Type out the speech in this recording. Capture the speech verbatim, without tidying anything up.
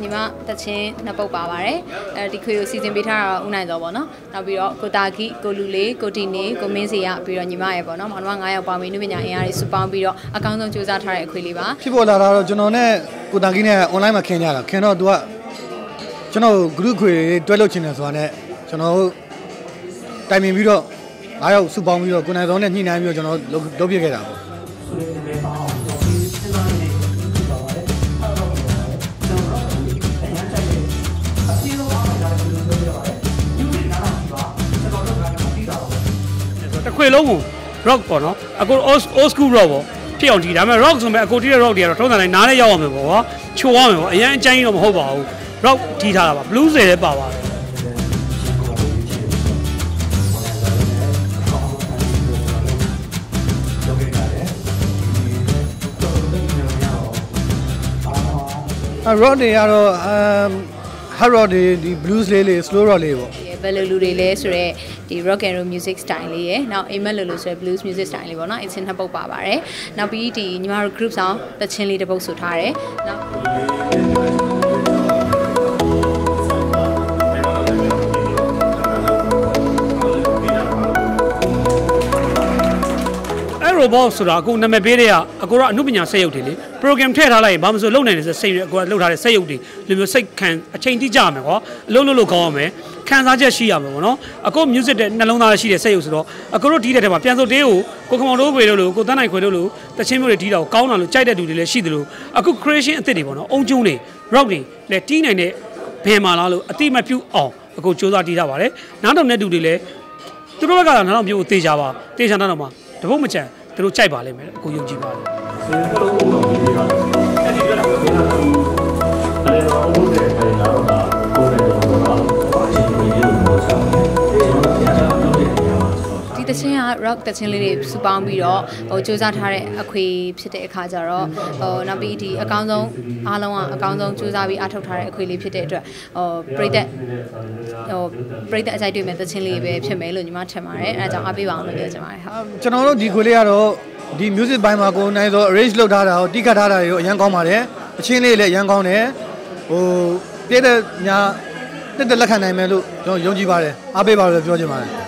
Nima, Tachin, Napo Pavare, Tico season Bitara, Unaidovana, Nabiro, Kotaki, Kolule, Kotine, Comisia, Piranima, Bonam, and one eye upon Minumina, Supam Biro, account of Josatara Quiliba. People are Jonone, Kudagina, Olima Kenya, cannot do a Jono Gruku, Dwelochinas on it, Jono Timing Biro, I Supam Biro, Gunazon, and Nina, Jono, Dobiga. Rock Bono, I go old school robo, T L T, I'm a rock, so I go to the rock there, and Nana Yamabo, Chuamo, and Jane of Hobo, Rock Tita, Blues, and Baba. Rodney, um, Harrod, the blues lily, slow rolling. The rock and roll music style now blues music style na it's in hapau pa bare now pet nyama group song the chin li tapau so thare now ai robot so da aku name pe de ya aku ro anu panya set yau de le program thae tha lai ba ma so lou nai de set aku lou tha de set yau de lo myo set kan a chain ti ja ma ko lou lou lou kaw ma Kansas Shia, no? A co music Nalona Shia says, a coro tea, Piazzo Deo, Cocomodo, Godana Quedolo, the Chamber Tito, Kauna, Chida Dule, Shidlu, a cook creation and Tedibono, O Juni, Rodney, Latina, Pemalalu, a team of you all, a co Chosa Titavare, Nano Nedu delay, Turoga, Namu Tejava, Tejanama, the Vomacha, the Ruchaiba, Koyujiba. Rock that's in the Subambiro, or Josat Hare, a quip, Sita Kazaro, or Nabiti, a council, Alawan, a council, Josavi, Atotara, a quip, Sita, or Breda as I do met the Chile, Chamelo, Matamare, as Abiwan, Janolo di Guliaro, the music by Mago, Nazo, Rajlo Dara, Dicadara, Yancomare, Chile, Yancone, or Peter, the Lacanamelo, Yojibare, Abibar, Jojimare.